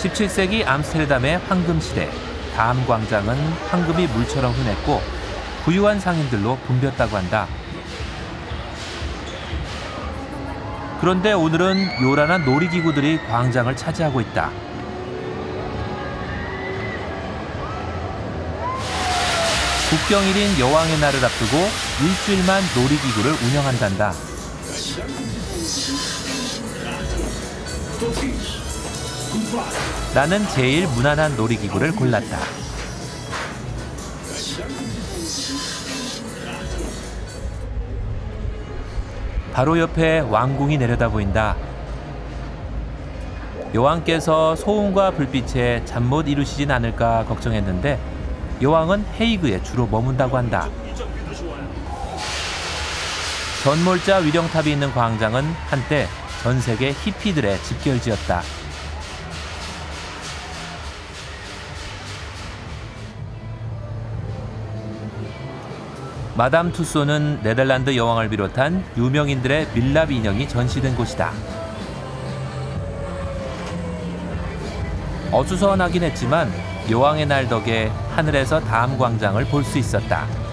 17세기 암스테르담의 황금시대, 다암 광장은 황금이 물처럼 흔했고 부유한 상인들로 붐볐다고 한다. 그런데 오늘은 요란한 놀이기구들이 광장을 차지하고 있다. 국경일인 여왕의 날을 앞두고 일주일만 놀이기구를 운영한단다. 나는 제일 무난한 놀이기구를 골랐다. 바로 옆에 왕궁이 내려다 보인다. 여왕께서 소음과 불빛에 잠 못 이루시진 않을까 걱정했는데 여왕은 헤이그에 주로 머문다고 한다. 전몰자 위령탑이 있는 광장은 한때 전 세계 히피들의 집결지였다. 마담 투쏘는 네덜란드 여왕을 비롯한 유명인들의 밀랍 인형이 전시된 곳이다. 어수선하긴 했지만 여왕의 날 덕에 하늘에서 다암 광장을 볼 수 있었다.